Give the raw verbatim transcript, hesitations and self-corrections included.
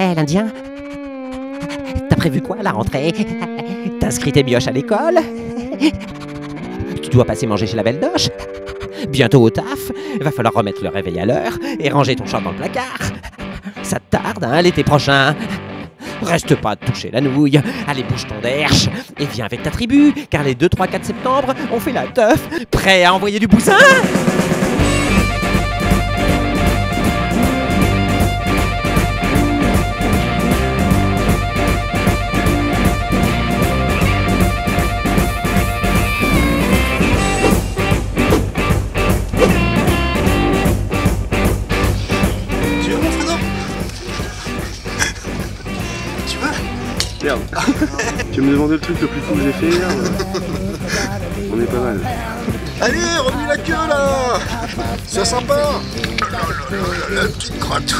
Hé, l'Indien, t'as prévu quoi à la rentrée? T'as inscrit tes mioches à l'école? Tu dois passer manger chez la belle doche? Bientôt au taf, va falloir remettre le réveil à l'heure et ranger ton champ dans le placard. Ça te tarde, hein, l'été prochain? Reste pas à toucher la nouille, allez bouge ton derche et viens avec ta tribu, car les deux, trois, quatre septembre, on fait la teuf, prêt à envoyer du boussin? Merde. Tu me demandais le truc le plus fou que j'ai fait hier. On est pas mal. Allez, remue la queue là. C'est sympa. La petite crotte.